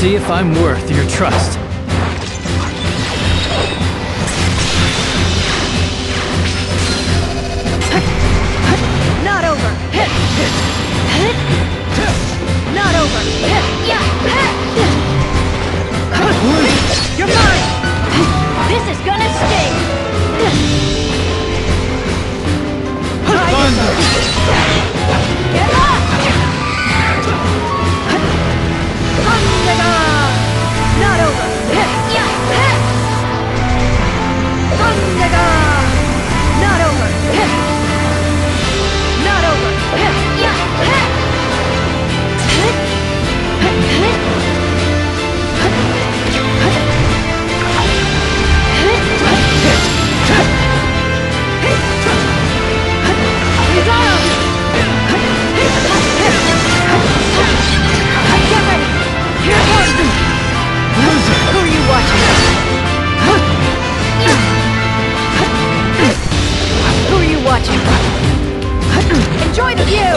see if I'm worth your trust. Not over. Not over. You're mine. This is gonna sting. Get up. Not over. Not over. Not over. Get ready. Here it comes. Who are you watching? Who are you watching? Enjoy the view!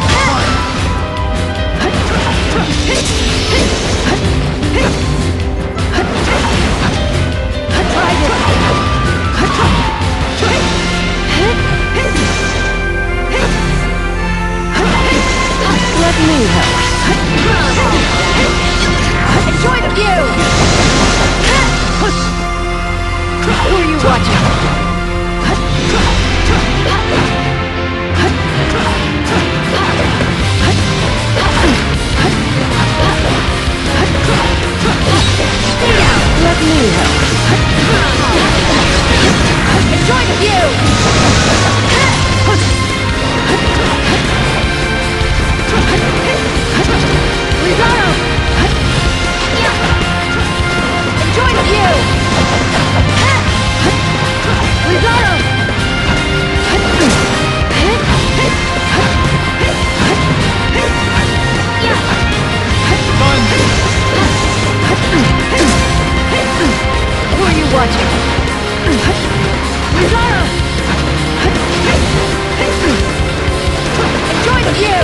Try this! Let me help! Enjoy the view! Who are you watching? Let me help. Enjoy the view! Lizarra! Enjoy the view! Lizarra! Who are you watching? Lizarra! Enjoy the view!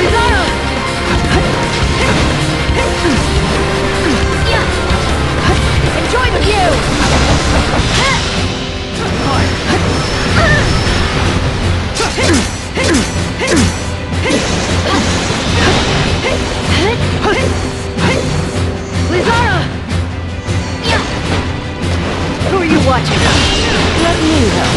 Lizarra! Enjoy the view! Lizarra! Who are you watching? Let me help.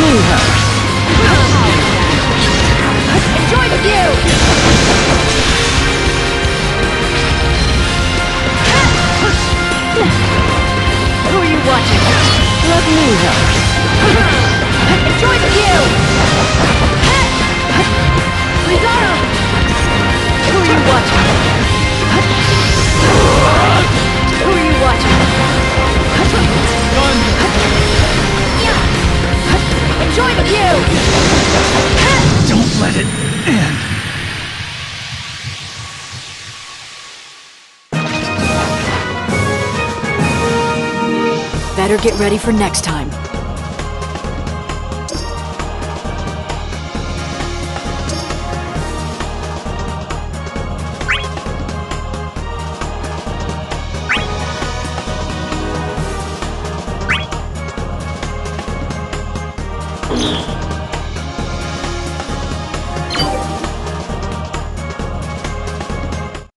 Enjoy the view! Who are you watching? Let me help! Enjoy the view! Lizarra! Who are you watching? Who are you watching? Enjoy the view! Don't let it end! Better get ready for next time.